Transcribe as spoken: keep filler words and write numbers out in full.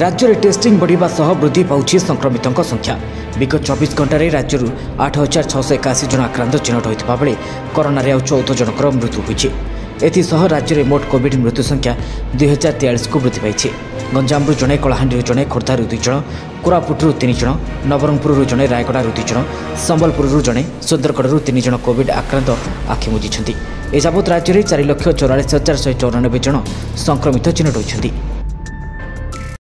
राज्य टेस्टिंग बढ़िया सह वृद्धि पाँच संक्रमितों संख्या विगत चौबीस घंटे राज्य आठ हजार छःश एकाशी जन आक्रांत चिन्हट होता बेले कोरोन आउ चौदह जनकर मृत्यु होती। एसह राज्य में मोट कोविड मृत्यु संख्या दुई हजार तेयालीस को वृद्धि पाई। गंजामु जड़े, कलाहांडी जड़े, खोर्धारू दुई जन, कोरापुटू तीन जन, नवरंगपुर जड़े, रायगड़ा दुई जन, संबलपुर जड़े, सुंदरगढ़ तीन जन कोविड आक्रांत आखि मुझी। एवं राज्य में चार लक्ष चौरालीस हजार शहे चौरानबे जन संक्रमित चिन्हट होती।